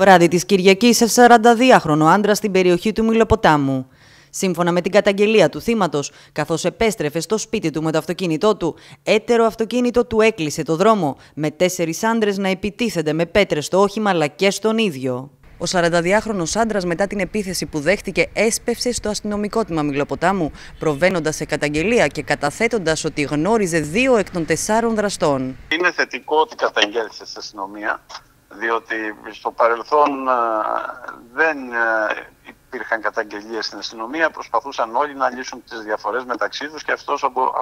Βράδυ της Κυριακής, 42χρονο άντρα στην περιοχή του Μυλοποτάμου. Σύμφωνα με την καταγγελία του θύματος, καθώς επέστρεφε στο σπίτι του με το αυτοκίνητό του, έτερο αυτοκίνητο του έκλεισε το δρόμο, με 4 άντρες να επιτίθενται με πέτρες στο όχημα αλλά και στον ίδιο. Ο 42χρονος άντρας, μετά την επίθεση που δέχτηκε, έσπευσε στο αστυνομικό τμήμα Μυλοποτάμου, προβαίνοντας σε καταγγελία και καταθέτοντας ότι γνώριζε 2 εκ των 4 δραστών. Είναι θετικό ότι καταγγέλισε στην αστυνομία, διότι στο παρελθόν δεν υπήρχαν καταγγελίες στην αστυνομία. Προσπαθούσαν όλοι να λύσουν τις διαφορές μεταξύ τους και αυτό,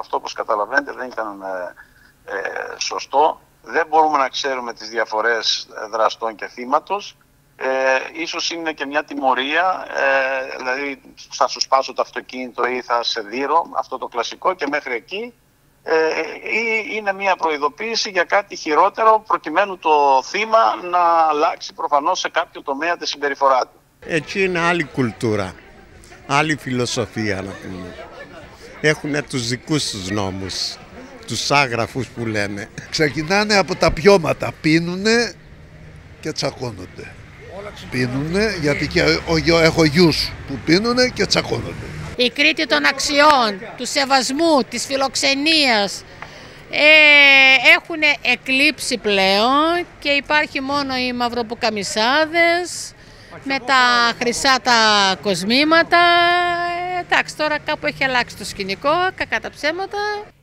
όπως καταλαβαίνετε, δεν ήταν σωστό. Δεν μπορούμε να ξέρουμε τις διαφορές δραστών και θύματος. Ίσως είναι και μια τιμωρία, δηλαδή θα σου σπάσω το αυτοκίνητο ή θα σε δείρω, αυτό το κλασικό, και μέχρι εκεί, ή είναι μια προειδοποίηση για κάτι χειρότερο, προκειμένου το θύμα να αλλάξει προφανώς σε κάποιο τομέα τη συμπεριφορά του. Εκεί είναι άλλη κουλτούρα, άλλη φιλοσοφία, να πούμε. Έχουν τους δικούς τους νόμους, τους άγραφους που λέμε. Ξεκινάνε από τα πιώματα, πίνουνε και τσακώνονται. Πίνουνε, γιατί και έχω γιους που πίνουνε και τσακώνονται. Η Κρήτη των αξιών, του σεβασμού, της φιλοξενίας έχουν εκλείψει πλέον και υπάρχει μόνο οι μαυροπουκαμισάδες με τα χρυσά τα κοσμήματα. Εντάξει, τώρα κάπου έχει αλλάξει το σκηνικό, κακά τα ψέματα.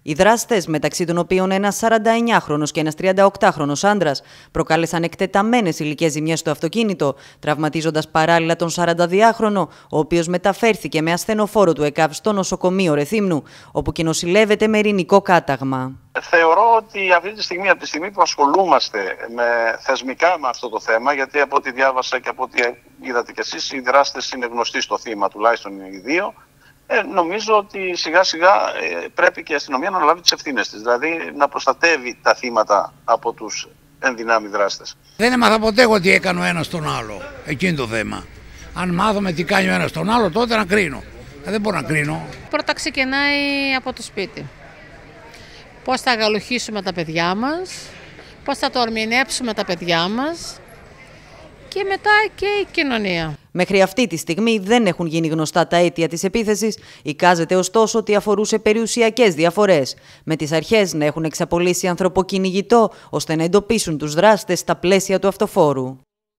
Οι δράστες, μεταξύ των οποίων ένας 49χρονος και ένας 38χρονος άντρας, προκάλεσαν εκτεταμένες υλικές ζημιές στο αυτοκίνητο, τραυματίζοντας παράλληλα τον 42χρονο, ο οποίος μεταφέρθηκε με ασθενοφόρο του ΕΚΑΒ στο νοσοκομείο Ρεθύμνου, όπου και νοσηλεύεται με ειρηνικό κάταγμα. Θεωρώ ότι αυτή τη στιγμή, από τη στιγμή που ασχολούμαστε θεσμικά με αυτό το θέμα, γιατί από ό,τι διάβασα και από ό,τι είδατε κι εσείς, οι δράστες είναι γνωστοί στο θύμα, τουλάχιστον οι δύο. Νομίζω ότι σιγά σιγά πρέπει και η αστυνομία να αναλάβει τις ευθύνες της, δηλαδή να προστατεύει τα θύματα από τους εν δυνάμει δράστες. Δεν έμαθα ποτέ εγώ τι έκανε ο ένας τον άλλο, εκείνο το θέμα. Αν μάθαμε τι κάνει ο ένας τον άλλο, τότε να κρίνω. Δεν μπορώ να κρίνω. Πρώτα ξεκινάει από το σπίτι. Πώς θα αγαλουχήσουμε τα παιδιά μας, πώς θα τορμηνέψουμε τα παιδιά μας. Και μετά και η κοινωνία. Μέχρι αυτή τη στιγμή δεν έχουν γίνει γνωστά τα αίτια της επίθεσης, εικάζεται ωστόσο ότι αφορούσε περιουσιακές διαφορές, με τις αρχές να έχουν εξαπολύσει ανθρωποκυνηγητό ώστε να εντοπίσουν τους δράστες στα πλαίσια του αυτοφόρου.